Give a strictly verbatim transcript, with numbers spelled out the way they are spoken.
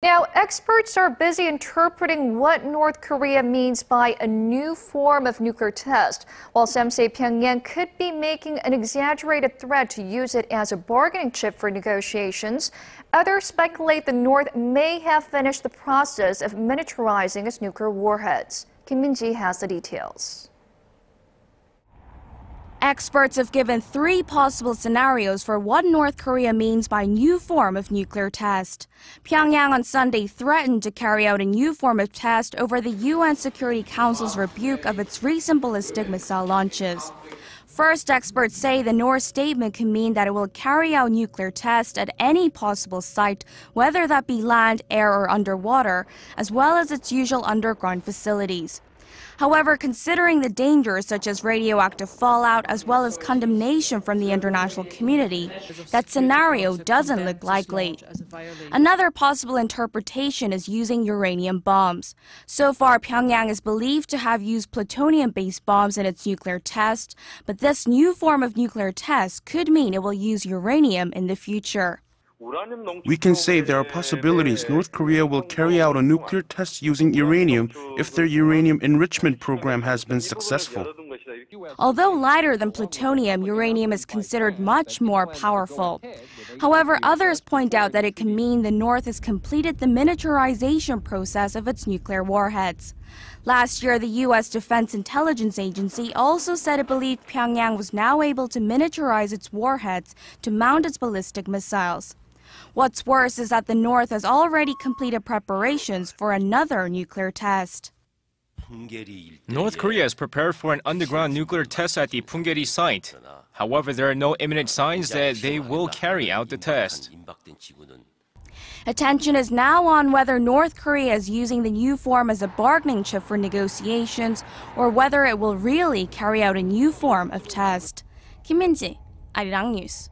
Now, experts are busy interpreting what North Korea means by a new form of nuclear test, while some say Pyongyang could be making an exaggerated threat to use it as a bargaining chip for negotiations. Others speculate the North may have finished the process of miniaturizing its nuclear warheads. Kim Min-ji has the details. Experts have given three possible scenarios for what North Korea means by new form of nuclear test. Pyongyang on Sunday threatened to carry out a new form of test over the U N Security Council's rebuke of its recent ballistic missile launches. First, experts say the North statement can mean that it will carry out nuclear tests at any possible site, whether that be land, air, or underwater, as well as its usual underground facilities. However, considering the dangers such as radioactive fallout as well as condemnation from the international community, that scenario doesn't look likely. Another possible interpretation is using uranium bombs. So far, Pyongyang is believed to have used plutonium-based bombs in its nuclear test, but this new form of nuclear test could mean it will use uranium in the future. We can say there are possibilities North Korea will carry out a nuclear test using uranium if their uranium enrichment program has been successful. Although lighter than plutonium, uranium is considered much more powerful. However, others point out that it can mean the North has completed the miniaturization process of its nuclear warheads. Last year, the U S Defense Intelligence Agency also said it believed Pyongyang was now able to miniaturize its warheads to mount its ballistic missiles. What's worse is that the North has already completed preparations for another nuclear test. North Korea is prepared for an underground nuclear test at the Punggye-ri site. However, there are no imminent signs that they will carry out the test. Attention is now on whether North Korea is using the new form as a bargaining chip for negotiations or whether it will really carry out a new form of test. Kim Min-ji, Arirang News.